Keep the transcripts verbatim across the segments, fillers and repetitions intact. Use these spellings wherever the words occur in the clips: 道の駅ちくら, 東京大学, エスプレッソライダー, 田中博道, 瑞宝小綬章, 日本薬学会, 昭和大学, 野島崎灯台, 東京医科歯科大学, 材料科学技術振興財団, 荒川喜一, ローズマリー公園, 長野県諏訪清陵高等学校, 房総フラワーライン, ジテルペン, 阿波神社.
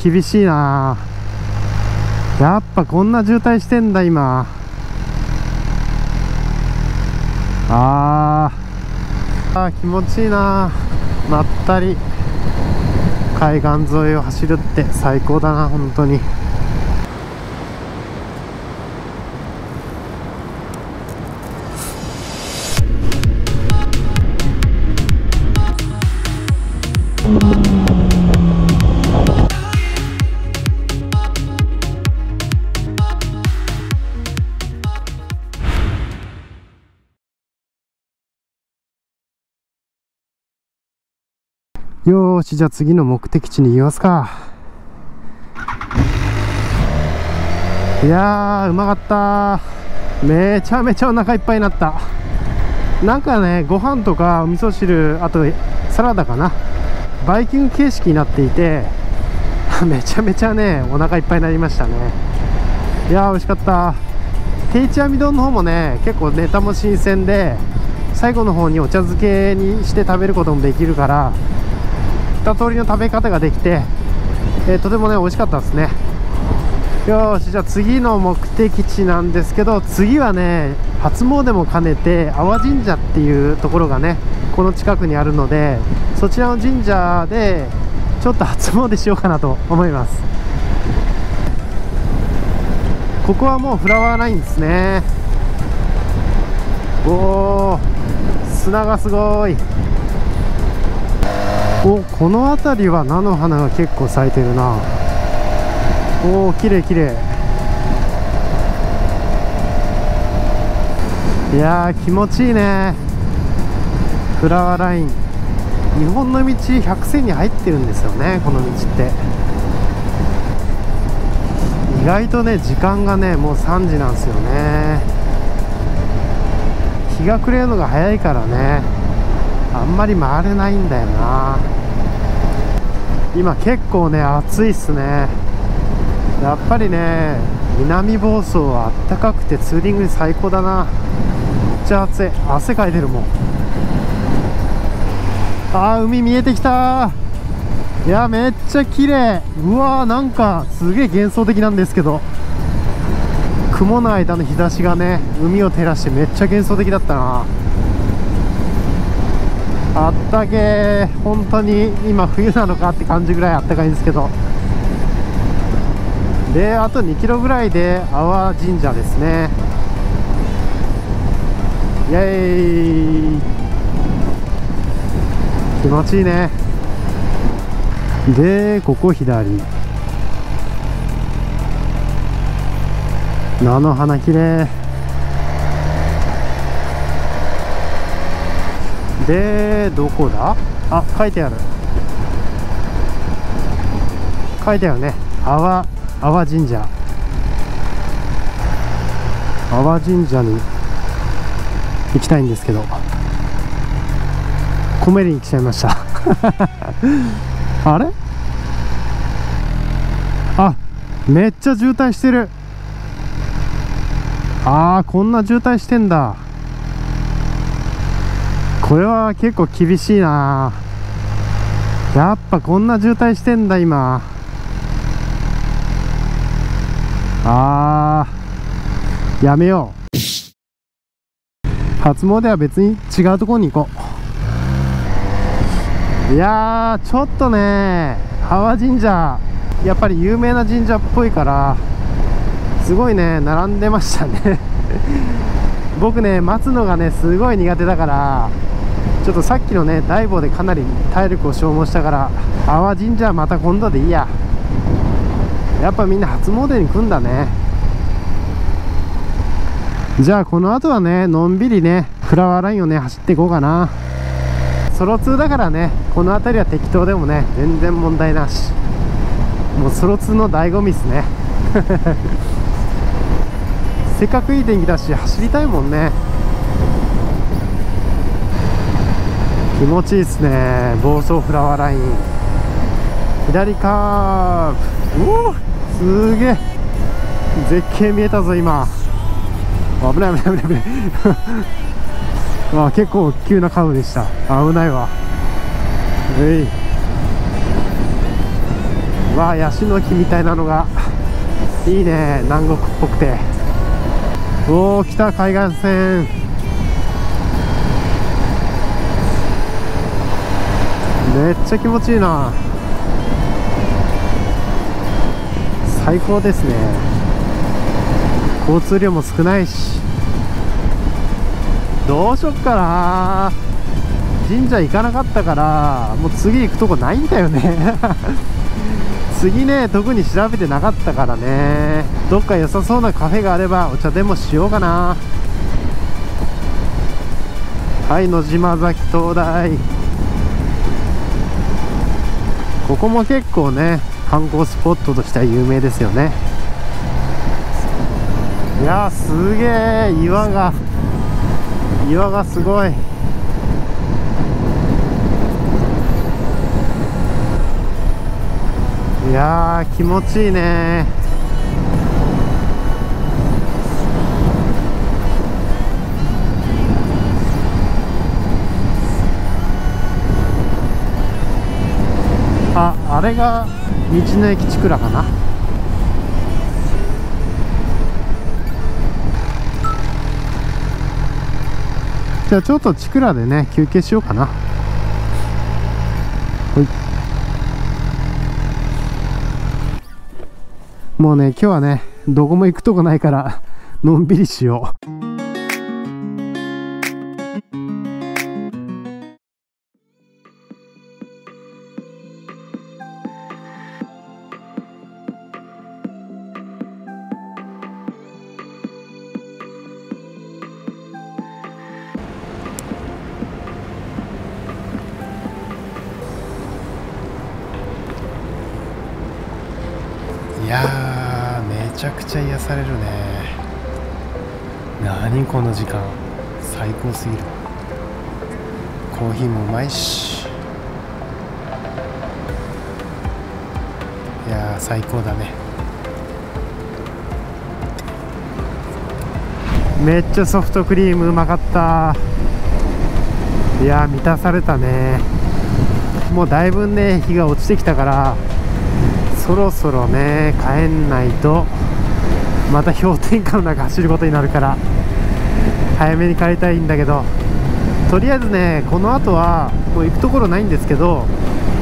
厳しいなあ。やっぱこんな渋滞してんだ今。あーあー気持ちいいなあ。まったり海岸沿いを走るって最高だな本当に。よーし、じゃあ次の目的地に行きますか。いやーうまかった。めちゃめちゃお腹いっぱいになった。なんかね、ご飯とかお味噌汁、あとサラダかな、バイキング形式になっていてめちゃめちゃねお腹いっぱいになりましたね。いやー美味しかった。定置網丼の方もね結構ネタも新鮮で、最後の方にお茶漬けにして食べることもできるから二通りの食べ方ができて、えー、とてもね美味しかったですね。よし、じゃあ次の目的地なんですけど、次はね初詣も兼ねて阿波神社っていうところがねこの近くにあるので、そちらの神社でちょっと初詣しようかなと思います。ここはもうフラワーラインですね。おお砂がすごい。お、この辺りは菜の花が結構咲いてるな。おお、きれいきれい。いやー気持ちいいね。フラワーライン、日本の道百選に入ってるんですよねこの道って。意外とね時間がねもうさんじなんですよね。日が暮れるのが早いからねあんまり回れないんだよな。今結構ね暑いっすね。やっぱりね南房総はあったかくてツーリングに最高だな。めっちゃ暑い、汗かいてるもん。あー海見えてきた。いやめっちゃ綺麗。うわーなんかすげえ幻想的なんですけど、雲の間の日差しがね海を照らしてめっちゃ幻想的だったな。あったけー。本当に今冬なのかって感じぐらいあったかいんですけど。であとにキロぐらいで阿波神社ですね。イエーイ、気持ちいいね。でここ左、菜の花きれいで、どこだ？あ、書いてある。書いてあるね。阿波、阿波神社。阿波神社に行きたいんですけど、コメリに来ちゃいました。あれ？あ、めっちゃ渋滞してる。ああ、こんな渋滞してんだ。これは結構厳しいな。やっぱこんな渋滞してんだ今。あーやめよう。初詣は別に違うところに行こう。いやーちょっとね阿波神社やっぱり有名な神社っぽいからすごいね並んでましたね。僕ね待つのがねすごい苦手だから、ちょっとさっきのねダイボでかなり体力を消耗したから、阿波神社はまた今度でいいや。やっぱみんな初詣に来んだね。じゃあこの後はねのんびりねフラワーラインをね走っていこうかな。ソロ通だからねこの辺りは適当でもね全然問題なし。もうソロ通の醍醐味っすね。せっかくいい天気だし走りたいもんね。気持ちいいですね、房総フラワーライン。左カーブ、おおすげえ絶景見えたぞ今。危ない危ない危ない危ない。結構急なカーブでした。危ないわ。うい、まわあ、ヤシの木みたいなのがいいね、南国っぽくて。おお、来た海岸線。めっちゃ気持ちいいな、最高ですね。交通量も少ないし、どうしよっかな。神社行かなかったからもう次行くとこないんだよね次ね、特に調べてなかったからね。どっか良さそうなカフェがあればお茶でもしようかな。はい、野島崎灯台。ここも結構ね、観光スポットとしては有名ですよね。いやー、すげえ、岩が岩がすごい。いやー、気持ちいいね。あ、あれが道の駅ちくらかな。じゃあちょっとちくらでね、休憩しようかな。はい。もうね、今日はね、どこも行くとこないからのんびりしよう。いやー、めちゃくちゃ癒されるね。何この時間、最高すぎる。コーヒーもうまいし、いやー、最高だね。めっちゃソフトクリームうまかった。いやー、満たされたね。もうだいぶね、日が落ちてきたからそろそろね、帰んないとまた氷点下の中走ることになるから早めに帰りたいんだけど、とりあえずね、この後はもう行くところないんですけど、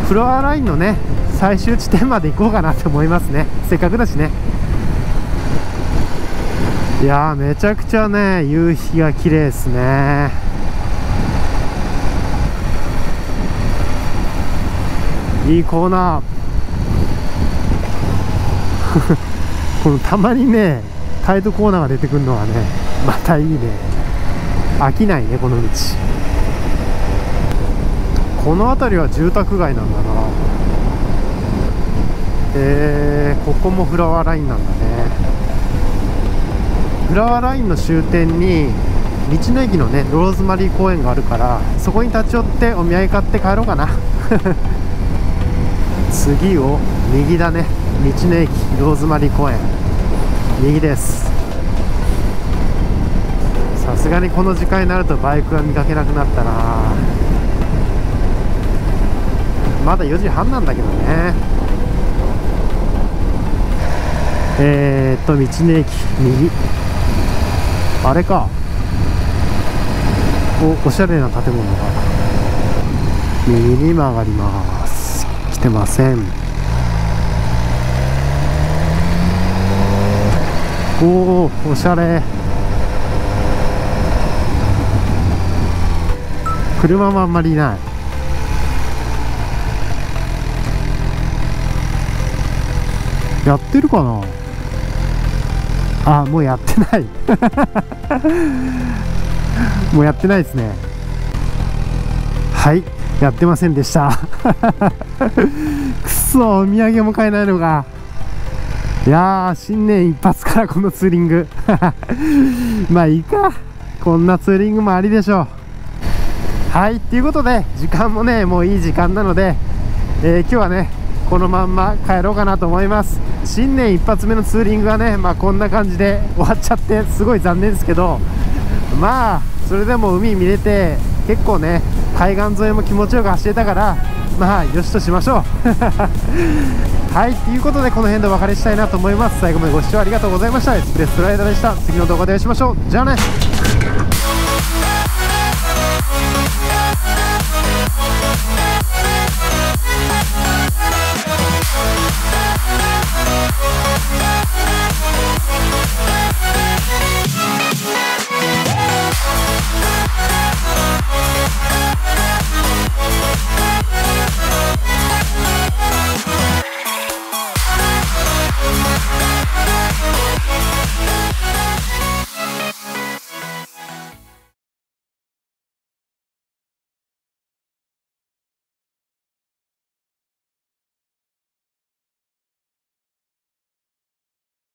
フロアラインのね、最終地点まで行こうかなと思いますね。せっかくだしね。いやー、めちゃくちゃね、夕日が綺麗ですね。いいコーナーこのたまにね、タイドコーナーが出てくるのはね、またいいね。飽きないね、この道。この辺りは住宅街なんだな。えー、ここもフラワーラインなんだね。フラワーラインの終点に道の駅のね、ローズマリー公園があるから、そこに立ち寄ってお土産買って帰ろうかな次を右だね。道の駅ローズマリー公園、右です。さすがにこの時間になるとバイクは見かけなくなったな。まだよじはんなんだけどね。えーっと道の駅右、あれか。おおしゃれな建物が右に曲がります。来てません。おー、おしゃれ。車もあんまりいない。やってるかなあ、もうやってないもうやってないですね。はい、やってませんでしたくそ、お土産も買えないのが。いやー、新年一発からこのツーリングまあいいか、こんなツーリングもありでしょう。はい、ということで時間もね、もういい時間なので、えー、今日はね、このまんま帰ろうかなと思います。新年一発目のツーリングはね、まあこんな感じで終わっちゃってすごい残念ですけど、まあそれでも海見れて、結構ね、海岸沿いも気持ちよく走れたから、まあよしとしましょうはい、ということでこの辺でお別れしたいなと思います。最後までご視聴ありがとうございました。エスプレッソライダーでした。次の動画でお会いしましょう。じゃあね。